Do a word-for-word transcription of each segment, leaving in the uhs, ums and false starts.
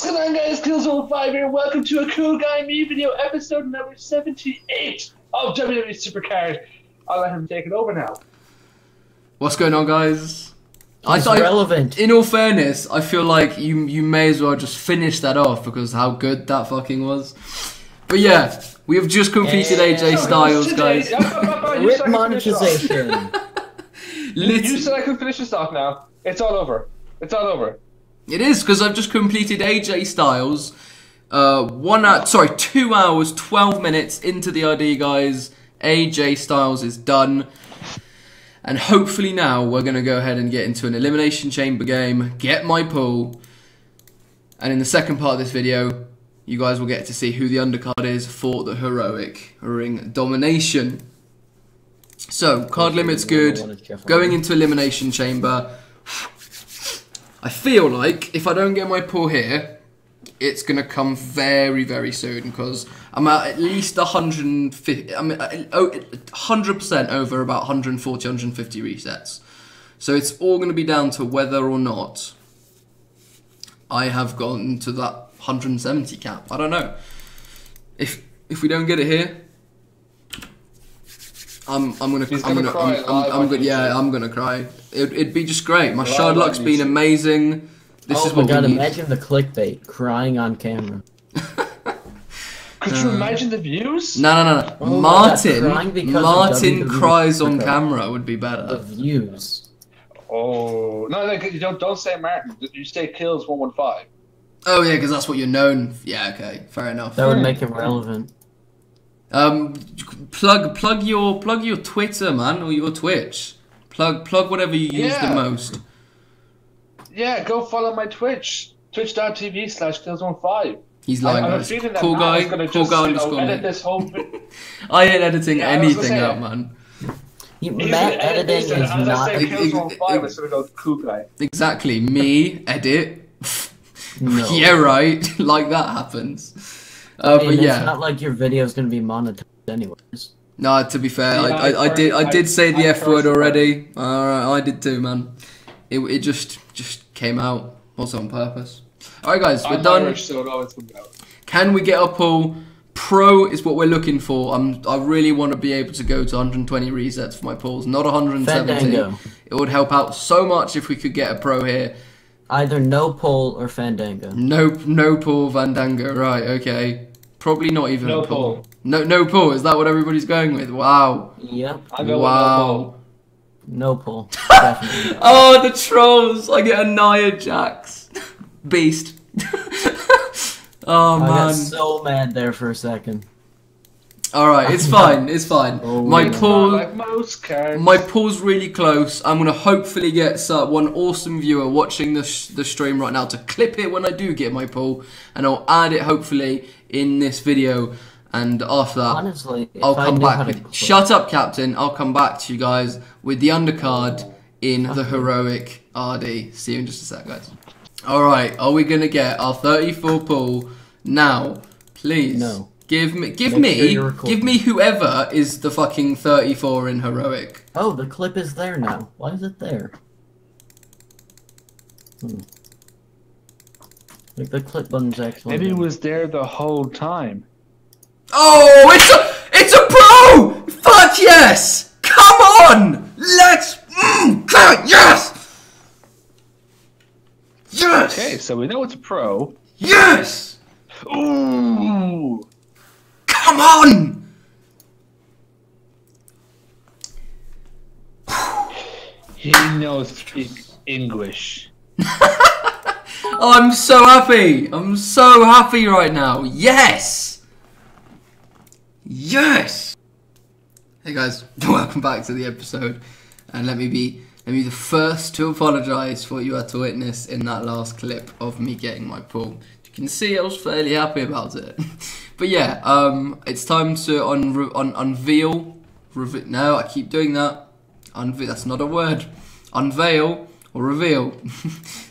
What's going on, guys? Killsville five here. Welcome to a Cool Guy Me video, episode number seventy-eight of W W E Supercard. I'll let him take it over now. What's going on, guys? It's I, relevant. I, in all fairness, I feel like you you may as well just finish that off because how good that fucking was. But yeah, we have just completed yeah. A J Styles, guys. Rip monetization. You said I can finish this off now. It's all over. It's all over. It is, because I've just completed A J Styles, uh, one hour, sorry, two hours, twelve minutes into the I D, guys. A J Styles is done, and hopefully now we're going to go ahead and get into an Elimination Chamber game, get my pull, and in the second part of this video, you guys will get to see who the undercard is for the heroic ring domination. So, card limit's good, going into Elimination Chamber. I feel like if I don't get my pull here, it's gonna come very, very soon because I'm at at least one hundred fifty. I'm one hundred percent over about one forty, one fifty resets. So it's all gonna be down to whether or not I have gotten to that one seventy cap. I don't know. If if we don't get it here, I'm I'm gonna He's I'm gonna, gonna I'm, I'm, I'm, I'm gonna yeah I'm gonna cry. It, it'd be just great. My shard luck's been amazing. This oh is what my God, we need. Imagine the clickbait crying on camera. Could uh, you imagine the views? No no no no. Oh Martin God, Martin cries on camera would be better. The views. Oh no! no you don't don't say Martin. You say Kills one one five. Oh yeah, because that's what you're known. Yeah, okay, fair enough. That would make it relevant. Um, plug plug your plug your Twitter, man, or your Twitch. Plug plug whatever you use yeah. the most. Yeah, go follow my Twitch, twitch dot T V slash kills one five. He's lying. I'm feeling that cool guy. Gonna cool just, guy. You know, edit this whole. I ain't editing yeah, anything out, it. man. You, Matt, editing is not. Exactly, me edit. No. Yeah, right. Like that happens. Uh, I mean, but yeah, it's not like your video is gonna be monetized, anyways. Nah, to be fair, yeah, I, I, I did I did I, say the I F word already. Uh, I did too, man. It it just just came out, also on purpose. All right, guys, we're I'm done. Irish, so no, it's Can we get up all? Pro is what we're looking for. I'm I really want to be able to go to one twenty resets for my pulls, not one seventy. Fandango. It would help out so much if we could get a pro here. Either no pull or Fandango. No no pull Fandango. Right, okay. Probably not even no a pull. pull. No, no pull. Is that what everybody's going with? Wow. Yep. I go wow. With no pull. No pull. Oh, the trolls! I get a Nia Jax. Beast. Oh man. I got so mad there for a second. All right, it's fine. It's fine. Oh, my pull. Like my pull's really close. I'm gonna hopefully get uh, one awesome viewer watching this the stream right now to clip it when I do get my pull, and I'll add it hopefully in this video. And after that, honestly, I'll come back. With, shut up, Captain. I'll come back to you guys with the undercard in the heroic R D. See you in just a sec, guys. All right, are we gonna get our thirty-four pull now? Please. No. Give me, give me, sure give me whoever is the fucking thirty-four in heroic. Oh, the clip is there now. Why is it there? Hmm. Like the clip button's actually. Maybe it was there the whole time. Oh, it's a, it's a pro! Fuck yes! Come on, let's, mm, yes, yes. Okay, so we know it's a pro. Yes. Ooh. Come on! He knows speak English. Oh, I'm so happy! I'm so happy right now. Yes! Yes! Hey guys, welcome back to the episode. And let me be let me be the first to apologise for what you had to witness in that last clip of me getting my pull. You can see I was fairly happy about it. But yeah, um, it's time to un un unveil, reveal, no I keep doing that, unveil, that's not a word, unveil or reveal.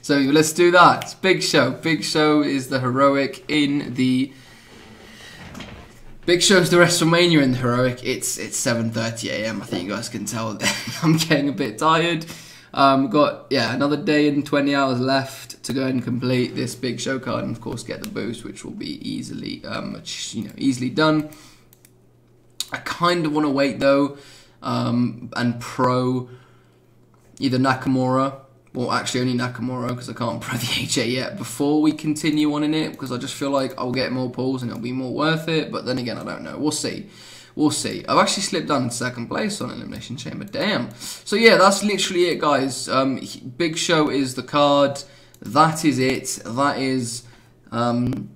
So let's do that. It's Big Show. Big Show is the heroic in the, Big Show's the WrestleMania in the heroic. It's it's seven thirty A M, I think you guys can tell. I'm getting a bit tired. Um, got, yeah, another day and twenty hours left to go ahead and complete this Big Show card and of course get the boost, which will be easily um, you know, easily done. I kind of want to wait though um, and pro either Nakamura, or actually only Nakamura because I can't pro the A J yet, before we continue on in it, because I just feel like I'll get more pulls and it'll be more worth it. But then again, I don't know. We'll see. We'll see. I've actually slipped down to second place on Elimination Chamber. Damn. So yeah, that's literally it, guys. Um, Big Show is the card. That is it. That is um,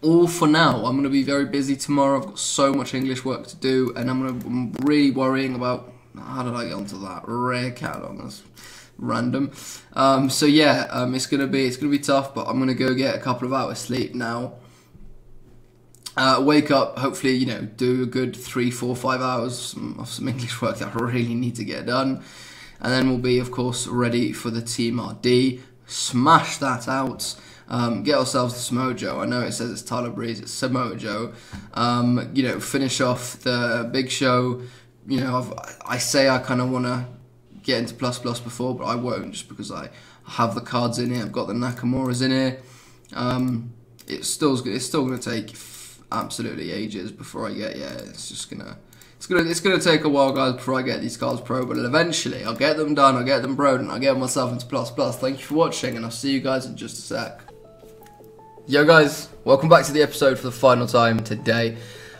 all for now. I'm going to be very busy tomorrow. I've got so much English work to do, and I'm, gonna, I'm really worrying about... How did I get onto that? Rare catalog. That's random. Um, so yeah, um, it's going to be it's gonna be tough, but I'm going to go get a couple of hours sleep now. Uh, wake up, hopefully, you know, do a good three, four, five hours of some, of some English work that I really need to get done. And then we'll be, of course, ready for the Team R D. Smash that out. Um, get ourselves the Samoa Joe. I know it says it's Tyler Breeze, it's Samoa Joe. Um, you know, finish off the Big Show. You know, I've, I say I kind of want to get into plus plus before, but I won't just because I have the cards in here. I've got the Nakamuras in here. Um, it's still, it's still going to take... absolutely ages before I get yeah it's just gonna it's gonna it's gonna take a while, guys, before I get these cards pro, but eventually I'll get them done, I'll get them broed, and I'll get myself into plus plus. Thank you for watching, and I'll see you guys in just a sec. Yo guys, welcome back to the episode for the final time today.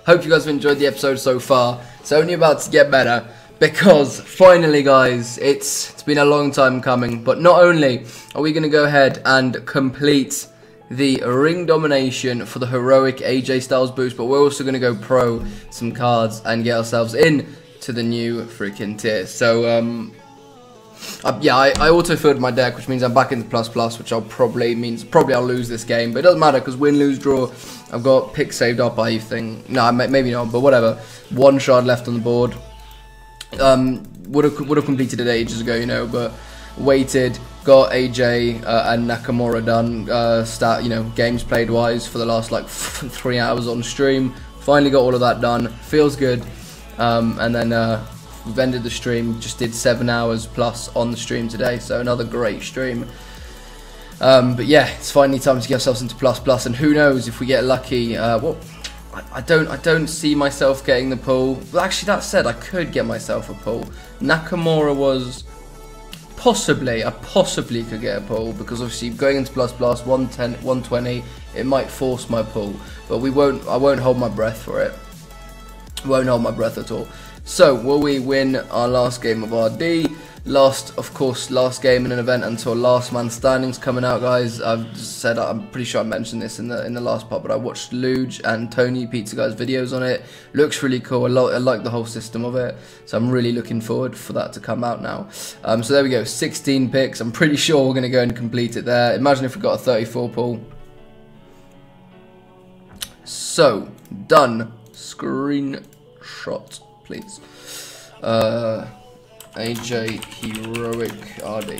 Hope you guys have enjoyed the episode so far. It's only about to get better, because finally, guys, it's it's been a long time coming, but not only are we gonna go ahead and complete the ring domination for the heroic A J Styles boost, but we're also going to go pro some cards and get ourselves in to the new freaking tier. So um I, yeah I, I auto filled my deck, which means I'm back into plus plus, which I'll probably means probably I'll lose this game, but it doesn't matter because win, lose, draw, I've got pick saved up by you thing. No, maybe not, but whatever. One shard left on the board. um would have would have completed it ages ago, you know, but waited, got A J uh, and Nakamura done, uh, stat, you know, games played wise for the last like f three hours on stream. Finally got all of that done, feels good. Um, and then uh, we've ended the stream, just did seven hours plus on the stream today, so another great stream. Um, but yeah, it's finally time to get ourselves into plus plus, and who knows if we get lucky. Uh, what? I don't, I don't see myself getting the pull. Well, actually, that said, I could get myself a pull. Nakamura was. Possibly, I possibly could get a pull, because obviously going into plus plus one ten, one twenty, it might force my pull, but we won't. I won't hold my breath for it. Won't hold my breath at all. So will we win our last game of R D? Last, of course, last game in an event until Last Man Standing's coming out, guys. I've said, I'm pretty sure I mentioned this in the in the last part, but I watched Luge and Tony Pizza Guy's videos on it. Looks really cool. I, lo I like the whole system of it, so I'm really looking forward for that to come out now. Um, so there we go, sixteen picks. I'm pretty sure we're going to go and complete it there. Imagine if we got a thirty-four pull. So done. Screenshot, please. Uh. A J heroic R D.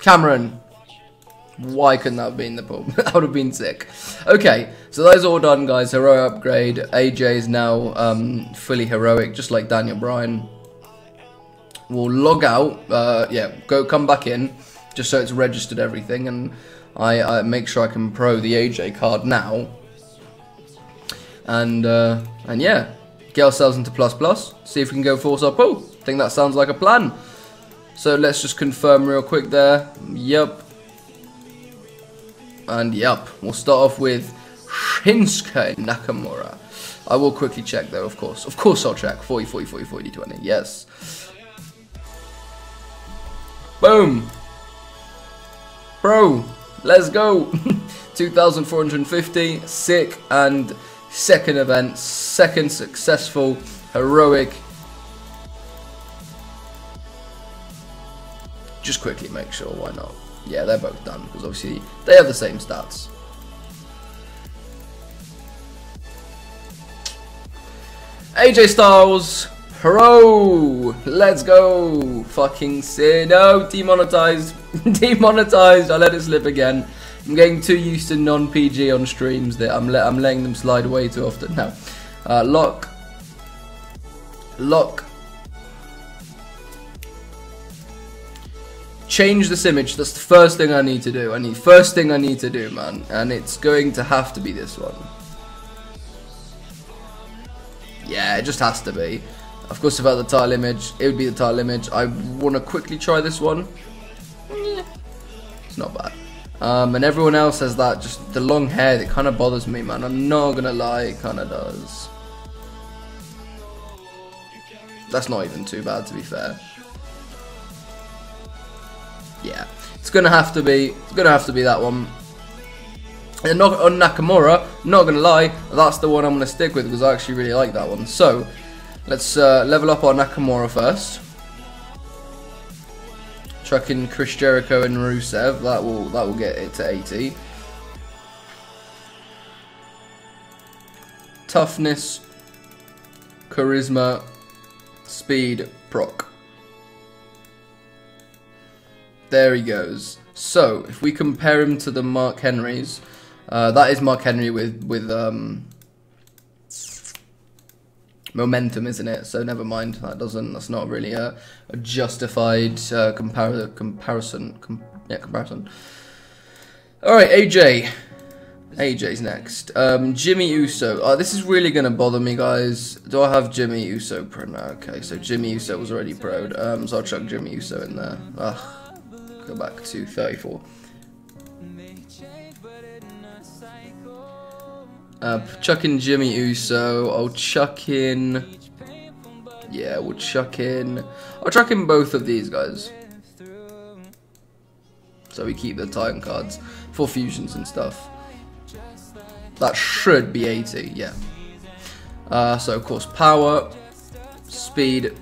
Cameron, why couldn't that have been the pull? That would have been sick. Okay, so that is all done, guys. Heroic upgrade. A J is now um, fully heroic, just like Daniel Bryan. We'll log out. Uh, yeah, go come back in, just so it's registered everything, and I, I make sure I can pro the A J card now. And uh, and yeah, get ourselves into plus plus. See if we can go force our pull. I think that sounds like a plan. So let's just confirm real quick there. Yup. And yup. We'll start off with Shinsuke Nakamura. I will quickly check though, of course. Of course I'll check. forty, forty, forty, forty, twenty. Yes. Boom. Bro. Let's go. two thousand four hundred fifty. Sick. And second event. Second successful heroic. Just quickly make sure, why not? Yeah, they're both done, because obviously they have the same stats. A J Styles, pro! Let's go! Fucking sin. No, demonetized. Demonetized. I let it slip again. I'm getting too used to non P G on streams that I'm, le I'm letting them slide away too often now. Uh, lock. Lock. change this image. That's the first thing I need to do. I need first thing I need to do, man. And it's going to have to be this one. Yeah, it just has to be. Of course, without the title image, it would be the title image. I want to quickly try this one. It's not bad. Um, and everyone else has that, just the long hair that kind of bothers me, man. I'm not going to lie, it kind of does. That's not even too bad, to be fair. Yeah, it's going to have to be, it's going to have to be that one. And not, on Nakamura, not going to lie, that's the one I'm going to stick with because I actually really like that one. So, let's uh, level up our Nakamura first. Chucking Chris Jericho and Rusev, that will that will get it to eighty. Toughness, charisma, speed, proc. There he goes. So if we compare him to the Mark Henrys, uh, that is Mark Henry with with um, momentum, isn't it? So never mind. That doesn't. That's not really a, a justified uh, compar comparison. Com yeah, comparison. All right, A J. A J's next. Um, Jimmy Uso. Oh, this is really gonna bother me, guys. Do I have Jimmy Uso pro? No. Okay, so Jimmy Uso was already pro'd. Um, so I'll chuck Jimmy Uso in there. Ugh. Go back to thirty-four. Uh, chuck in Jimmy Uso. I'll chuck in. Yeah, we'll chuck in. I'll chuck in both of these guys. So we keep the time cards for fusions and stuff. That should be eighty, yeah. Uh, so, of course, power, speed,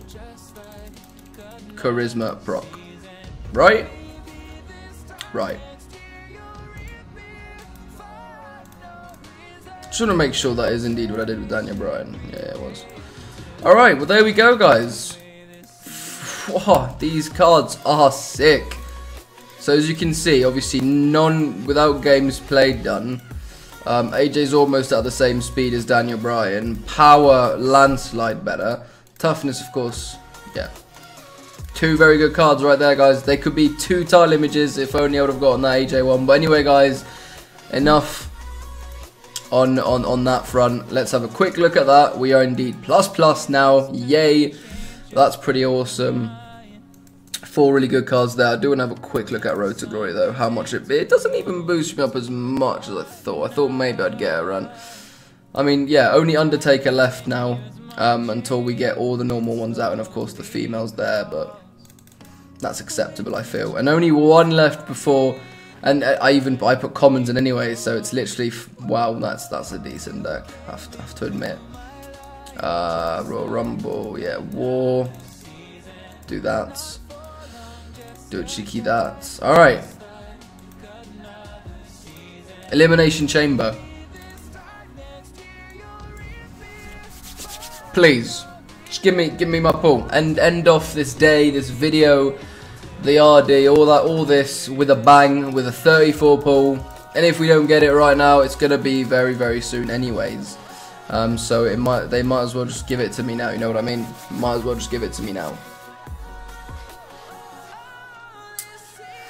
charisma, proc. Right? Right. Just want to make sure that is indeed what I did with Daniel Bryan. Yeah, it was. Alright, well there we go, guys. Wow, these cards are sick. So as you can see, obviously none without games played done. Um, A J's almost at the same speed as Daniel Bryan. Power, landslide better. Toughness, of course, yeah. Two very good cards right there, guys. They could be two tile images if only I would have gotten that A J one. But anyway, guys, enough on on on that front. Let's have a quick look at that. We are indeed plus plus now. Yay! That's pretty awesome. Four really good cards there. I do want to have a quick look at Road to Glory though. How much it be? It doesn't even boost me up as much as I thought. I thought maybe I'd get a run. I mean, yeah, only Undertaker left now um, until we get all the normal ones out, and of course the females there, but. That's acceptable, I feel. And only one left before, and I even I put commons in anyway, so it's literally, wow, that's that's a decent deck, I have to, have to admit. Uh, Royal Rumble, yeah, War, do that, do a cheeky that. All right, Elimination Chamber. Please. Just give me, give me my pull, and end off this day, this video, the R D, all that, all this with a bang, with a thirty-four pull. And if we don't get it right now, it's gonna be very, very soon, anyways. Um, so it might, they might as well just give it to me now. You know what I mean? Might as well just give it to me now.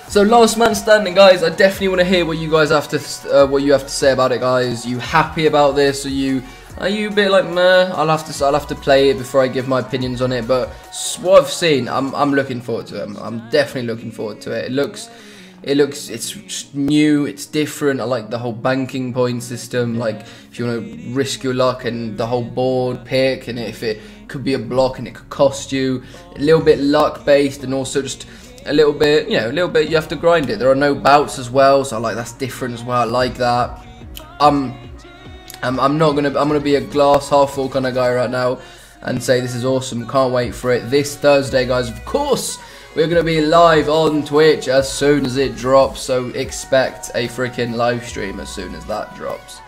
So Last Man Standing, guys. I definitely want to hear what you guys have to, uh, what you have to say about it, guys. You happy about this? Are you? Are you a bit like meh? I'll have to I'll have to play it before I give my opinions on it. But what I've seen, I'm I'm looking forward to it. I'm, I'm definitely looking forward to it. It looks, it looks, it's new. It's different. I like the whole banking point system. Like if you want to risk your luck and the whole board pick, and if it could be a block and it could cost you a little bit luck based, and also just. A little bit, you know, a little bit. You have to grind it. There are no bouts as well, so I like that's different as well. I like that. Um, I'm, I'm not gonna. I'm gonna be a glass half full kind of guy right now, and say this is awesome. Can't wait for it this Thursday, guys. Of course, we're gonna be live on Twitch as soon as it drops. So expect a freaking live stream as soon as that drops.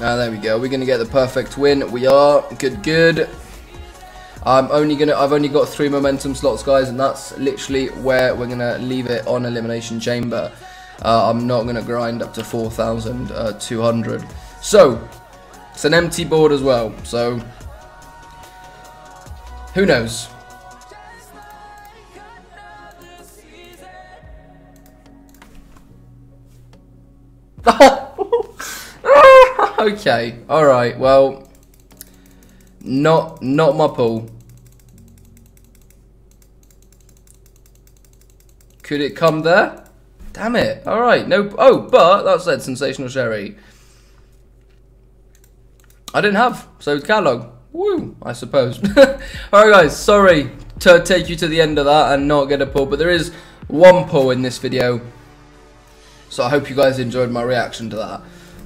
Ah, there we go. We're gonna get the perfect win. We are good, good. I'm only gonna. I've only got three momentum slots, guys, and that's literally where we're gonna leave it on Elimination Chamber. Uh, I'm not gonna grind up to four thousand two hundred. So it's an empty board as well. So Who knows? Okay, alright, well, not not my pool. Could it come there? Damn it, alright, no, oh, but that said Sensational Sherry. I didn't have, so it's catalog. Woo, I suppose. Alright guys, sorry to take you to the end of that and not get a pull, but there is one pull in this video. So I hope you guys enjoyed my reaction to that.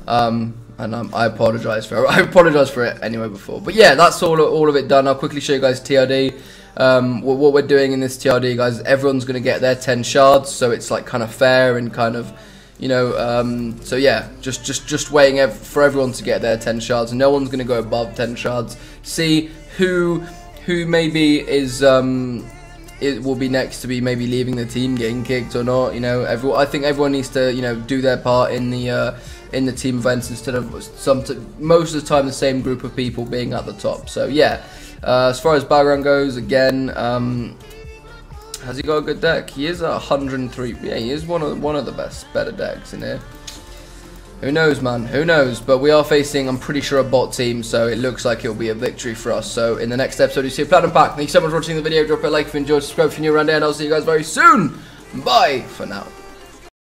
Um, and um, I apologise for it. I apologise for it anyway before. But yeah, that's all, all of it done. I'll quickly show you guys T R D. Um, what, what we're doing in this T R D, guys, everyone's going to get their ten shards. So it's like kind of fair and kind of, you know, um, so yeah, just just, just waiting ev for everyone to get their ten shards. No one's going to go above ten shards. See who who maybe is... Um, it will be next to be maybe leaving the team, getting kicked or not. You know, everyone. I think everyone needs to, you know, do their part in the uh, in the team events instead of some most of the time the same group of people being at the top. So yeah, uh, as far as background goes, again, um, has he got a good deck? He is at one hundred and three. Yeah, he is one of one of the best, better decks in here. Who knows, man? Who knows? But we are facing, I'm pretty sure, a bot team, so it looks like it'll be a victory for us. So in the next episode, you see a Platinum Pack. Thank you so much for watching the video. Drop a like if you enjoyed, subscribe if you're new around here, and I'll see you guys very soon. Bye for now.